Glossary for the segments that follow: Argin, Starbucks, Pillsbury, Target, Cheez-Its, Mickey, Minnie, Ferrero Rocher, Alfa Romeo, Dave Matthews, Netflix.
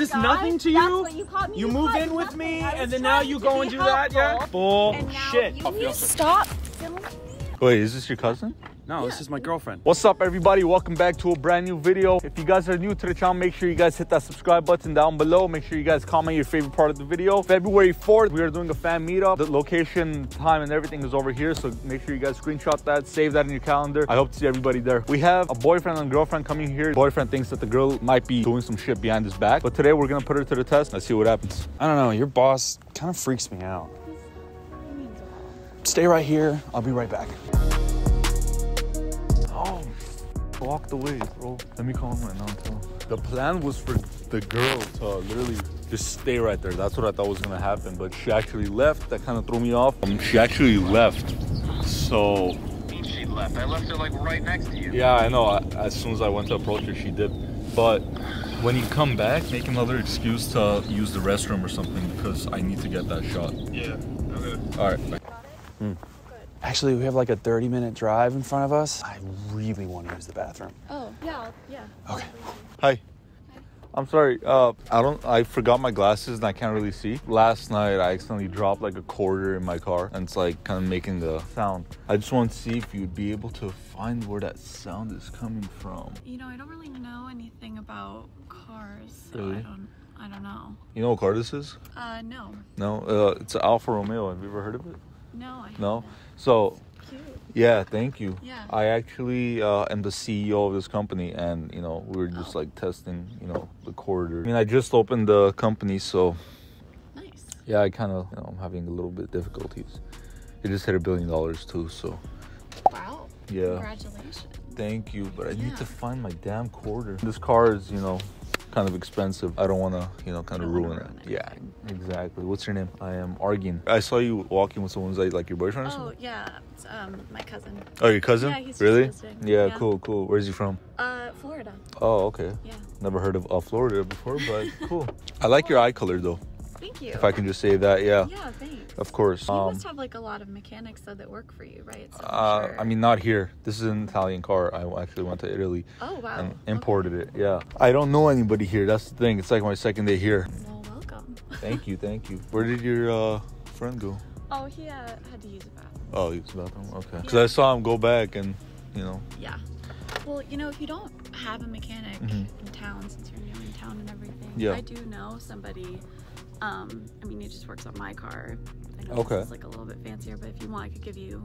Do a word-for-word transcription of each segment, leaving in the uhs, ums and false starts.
Is this nothing to you? That's what you called me. You, you move in with nothing. me, and then now you go and do helpful. that, yeah? Bullshit. You need to stop filming me. Wait, is this your cousin? No, yeah. This is my girlfriend. What's up, everybody? Welcome back to a brand new video. If you guys are new to the channel, make sure you guys hit that subscribe button down below. Make sure you guys comment your favorite part of the video. February fourth, we are doing a fan meetup. The location, time, and everything is over here. So make sure you guys screenshot that, save that in your calendar. I hope to see everybody there. We have a boyfriend and girlfriend coming here. Boyfriend thinks that the girl might be doing some shit behind his back. But today, we're going to put her to the test. Let's see what happens. I don't know. Your boss kind of freaks me out. Stay right here. I'll be right back. Oh, walked away, bro. Let me call him right now and tell him. The plan was for the girl to literally just stay right there. That's what I thought was gonna happen, but she actually left. That kind of threw me off. Um, she actually left, so. She left. I left her like right next to you. Yeah, I know. I, as soon as I went to approach her, she did. But when you come back, make another excuse to use the restroom or something because I need to get that shot. Yeah. Okay. All right. Hmm. Actually, we have like a thirty minute drive in front of us. I really want to use the bathroom. Oh, yeah, yeah. Okay. Hi. Hi. I'm sorry. Uh, I don't, I forgot my glasses and I can't really see. Last night, I accidentally dropped like a quarter in my car and it's like kind of making the sound. I just want to see if you'd be able to find where that sound is coming from. You know, I don't really know anything about cars. So really? I don't, I don't know. You know what car this is? Uh, no. No? Uh, it's an Alfa Romeo. Have you ever heard of it? No, I haven't. No? So, cute. Yeah, thank you. Yeah. I actually uh, am the C E O of this company, and, you know, we were just, oh. like, testing, you know, the corridor. I mean, I just opened the company, so... Nice. Yeah, I kind of, you know, I'm having a little bit of difficulties. It just hit a billion dollars, too, so... Wow. Yeah. Congratulations. Thank you, but I yeah. need to find my damn quarter. This car is, you know... kind of expensive. I don't want to, you know, kind of ruin, ruin it. Yeah, exactly. What's your name? I am Argin. I saw you walking with someone like, like your boyfriend or something? Oh, yeah. It's, um, my cousin. Oh, your cousin? Yeah, he's really? Yeah, yeah, cool, cool. Where's he from? Uh, Florida. Oh, okay. Yeah. Never heard of uh, Florida before, but cool. I like cool. your eye color, though. Thank you. If I can just say that, yeah. Yeah, thanks. Of course. You um, must have, like, a lot of mechanics, though, that work for you, right? So uh, sure. I mean, not here. This is an Italian car. I actually went to Italy. Oh, wow. And imported okay. it, yeah. I don't know anybody here. That's the thing. It's like my second day here. Well, welcome. Thank you, thank you. Where did your uh, friend go? Oh, he uh, had to use a bathroom. Oh, he used a bathroom? Okay. Because yeah. I saw him go back and, you know. Yeah. Well, you know, if you don't have a mechanic mm-hmm. in town, since you're new in town and everything, yeah. I do know somebody... Um, I mean, it just works on my car. I know okay. It's like a little bit fancier, but if you want, I could give you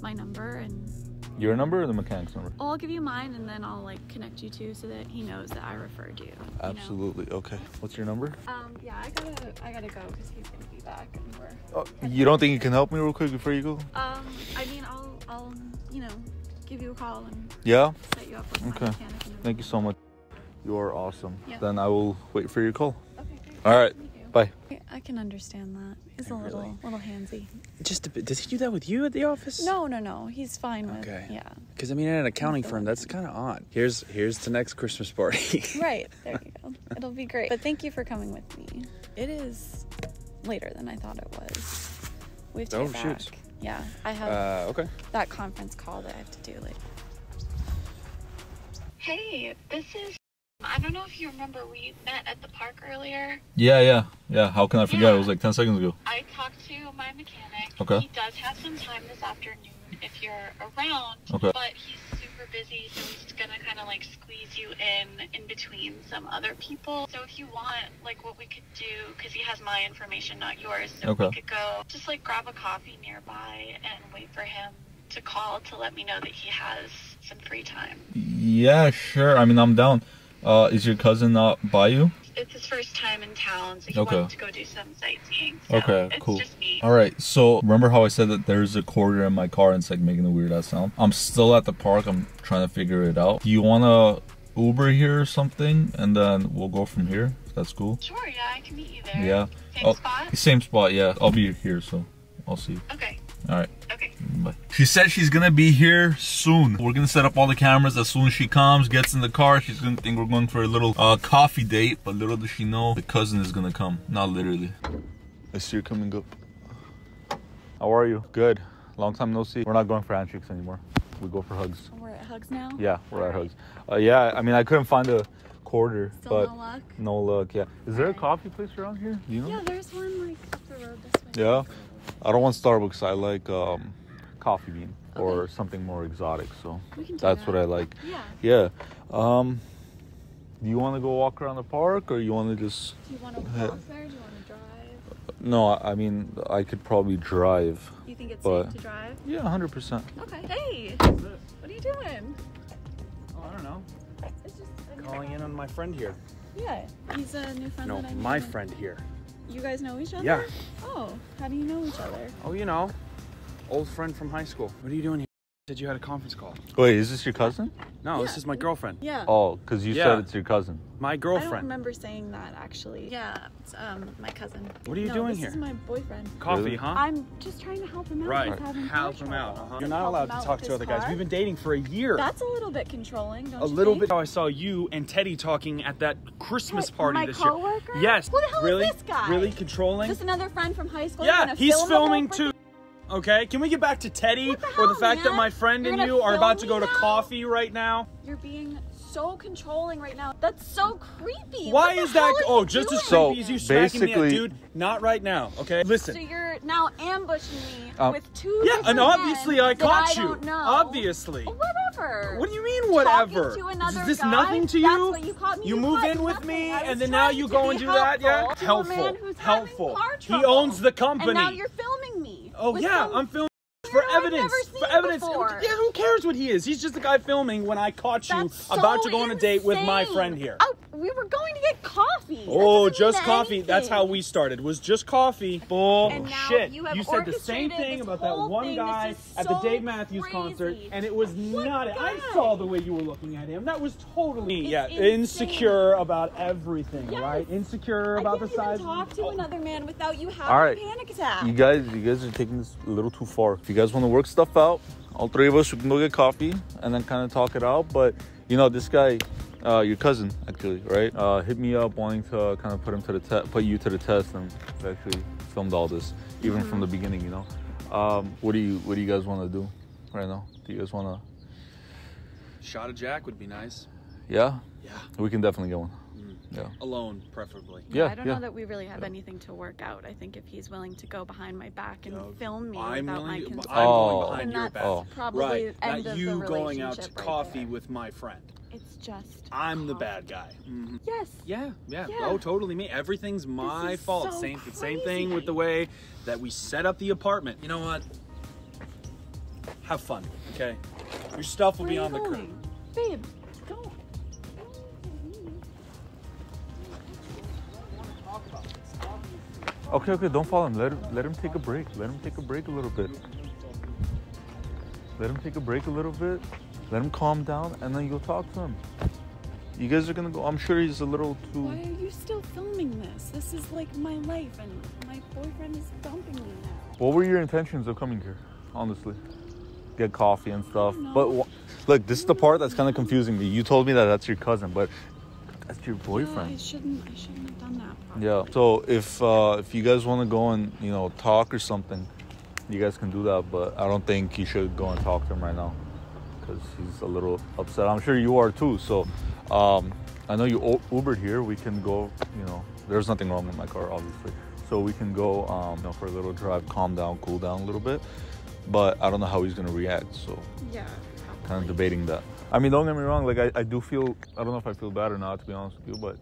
my number and... Your number or the mechanic's number? Oh, I'll give you mine and then I'll like connect you two so that he knows that I referred you. Absolutely. You know? Okay. What's your number? Um, yeah, I gotta, I gotta go because he's gonna be back and we're... Oh, you don't think you can help me real quick before you go? Um, I mean, I'll, I'll, you know, give you a call and... Yeah? Set you up with my mechanic. Okay. Thank you so much. You are awesome. Yeah. Then I will wait for your call. Okay, great. All right. Bye. I can understand that. He's a little, really? little handsy. Just a bit. Does he do that with you at the office? No, no, no. He's fine with. Okay. Yeah. Because I mean, in an accounting firm, that's kind of odd. Here's, here's the next Christmas party. Right. There you go. It'll be great. But thank you for coming with me. It is later than I thought it was. We have to oh, get back. Shoot. Yeah. I have. Uh, okay. That conference call that I have to do later. Hey, this is. I don't know if you remember, we met at the park earlier. Yeah, yeah, yeah. How can I forget? Yeah. It was like ten seconds ago. I talked to my mechanic. Okay. He does have some time this afternoon if you're around. Okay. But he's super busy, so he's going to kind of like squeeze you in in between some other people. So if you want, like what we could do, because he has my information, not yours. So okay. we could go just like grab a coffee nearby and wait for him to call to let me know that he has some free time. Yeah, sure. I mean, I'm down. Uh, is your cousin not by you? It's his first time in town, so he okay. wanted to go do some sightseeing. So okay, it's cool. Just me. All right, so remember how I said that there's a quarter in my car and it's like making a weird ass sound? I'm still at the park. I'm trying to figure it out. Do you want to Uber here or something? And then we'll go from here. That's cool. Sure, yeah, I can meet you there. Yeah. Same oh, spot? Same spot, yeah. I'll be here, so I'll see you. Okay. All right. Okay. Bye. She said she's gonna be here soon. We're gonna set up all the cameras as soon as she comes, gets in the car. She's gonna think we're going for a little uh, coffee date, but little does she know the cousin is gonna come. Not literally. I see her coming up. How are you? Good. Long time no see. We're not going for handshakes anymore. We go for hugs. We're at hugs now? Yeah, we're all at right. hugs. Uh, yeah, I mean, I couldn't find a quarter. Still but no luck. No luck. Yeah. Is there a coffee place around here? Do you know? Yeah, there's one like up the road this way. Yeah. I don't want Starbucks. I like um, coffee bean okay. or something more exotic. So we can do that's that. What I like. Yeah. Yeah. Um, do you want to go walk around the park, or you want to just? Do you want to walk there? Do you want to drive? No, I mean I could probably drive. You think it's but... safe to drive? Yeah, one hundred percent. Okay. Hey. What's this? What are you doing? Oh, I don't know. It's just calling in on my friend here. Yeah, he's a new friend. No, that I my meeting. friend here. You guys know each other? Yeah. Oh, how do you know each other? Oh, you know, old friend from high school. What are you doing here? You said you had a conference call. Wait, is this your cousin? No, yeah. This is my girlfriend. Yeah. Oh, because you yeah. said it's your cousin. My girlfriend. I don't remember saying that, actually. Yeah, it's um, my cousin. What are you no, doing this here? This is my boyfriend. Coffee, really? Huh? I'm just trying to help him out. Right. Help him out. Uh-huh. You're not allowed to talk to other car? guys. We've been dating for a year. That's a little bit controlling, don't a you think? A little bit how I saw you and Teddy talking at that Christmas what, party my this co-worker? year. Yes. Who the hell really? is this guy? Really controlling? Just another friend from high school. Yeah, he's film filming too. Okay, can we get back to Teddy the hell, or the fact man? that my friend You're and you are about to go to now? coffee right now? You're being so controlling right now. That's so creepy. Why is that? Oh, just doing? as creepy as you smacking me at, dude. Not right now, okay? Listen. So you're now ambushing me um, with two Yeah, and obviously I caught you. I don't know. Obviously. Whatever. What do you mean whatever? Talking to another is this guy? nothing to you? That's what you called me. You, you move in with nothing. me and then now you go and do that, yeah? Helpful. Helpful. He owns the company. And now you're filming me. Oh yeah, I'm filming for evidence. For evidence. Yeah, who cares what he is? He's just the guy filming when I caught you about to go on a date with my friend here. Oh, we were going to get coffee. Oh, just coffee. That's how we started. Was just coffee. Bullshit. You said the same thing about that one guy at the Dave Matthews concert, and it was not it. I saw the way you were looking at him. That was totally yeah, insecure about everything, right? Insecure about the size. I can't even talk to another man without you having a panic attack. You guys, you guys are taking this a little too far. If you guys want to work stuff out, all three of us we can go get coffee and then kind of talk it out. But you know, this guy, uh, your cousin, actually, right? Uh, hit me up wanting to kind of put him to the test, put you to the test, and actually filmed all this, even mm-hmm. from the beginning. You know, um, what do you, what do you guys want to do right now? Do you guys want to? Shot of Jack would be nice. Yeah. Yeah. We can definitely get one. Yeah. Alone, preferably. Yeah, yeah I don't yeah. know that we really have yeah. anything to work out. I think if he's willing to go behind my back and no, film me I'm without my consent, I'm oh. going behind your back. Oh. Probably right. end Not of you the relationship going out to right coffee there. with my friend. It's just I'm coffee. the bad guy. Mm-hmm. Yes. Yeah, yeah. Yeah. Oh, totally me. Everything's my fault. So same, same thing with the way that we set up the apartment. You know what? Have fun, okay? Your stuff will Where be on going? the crib. Babe, go. Okay, okay, don't follow him. Let him, let him take a break. Let him take a break a little bit. Let him take a break a little bit. Let him calm down, and then you go talk to him. You guys are gonna go. I'm sure he's a little too. Why are you still filming this? This is like my life, and my boyfriend is dumping me now. What were your intentions of coming here, honestly? Get coffee and stuff. But look, this is the part that's kind of confusing me. You told me that that's your cousin, but. That's your boyfriend. Yeah, I shouldn't. I shouldn't have done that. Probably. Yeah. So if uh, if you guys want to go and you know talk or something, you guys can do that. But I don't think you should go and talk to him right now because he's a little upset. I'm sure you are too. So um, I know you Ubered here. We can go. You know, there's nothing wrong with my car, obviously. So we can go, um, you know, for a little drive, calm down, cool down a little bit. But I don't know how he's gonna react. So yeah, probably. Kind of debating that. I mean, don't get me wrong, like, I, I do feel, I don't know if I feel bad or not, to be honest with you, but,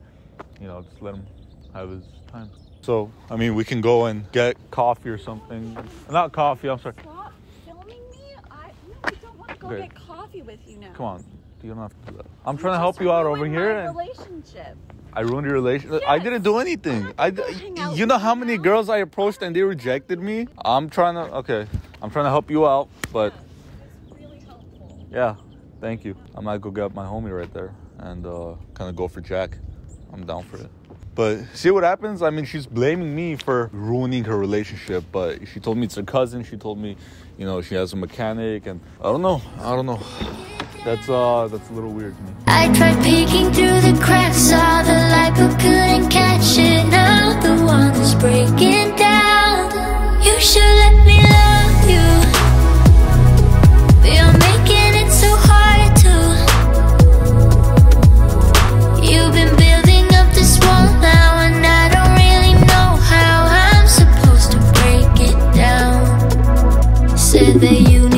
you know, just let him have his time. So, I mean, we can go and get coffee or something. Not coffee, I'm sorry. Stop filming me? I, no, I don't want to go okay. get coffee with you now. Come on, you don't have to do that. I'm you trying to help you out over here. I ruined your relationship. I ruined your relationship? Yes. I didn't do anything. I, I You know how many now? girls I approached and they rejected me? I'm trying to, okay, I'm trying to help you out, but. Yeah, it's really helpful. Yeah. Thank you. I might go get my homie right there and uh, kind of go for Jack. I'm down for it. But see what happens? I mean, she's blaming me for ruining her relationship, but she told me it's her cousin. She told me, you know, she has a mechanic and I don't know. I don't know. That's uh, that's a little weird to me. I tried peeking through the cracks, saw the light, but couldn't catch it. Now the one that's breaking down. You should let me love you. But you're making it so hard. You've been said that you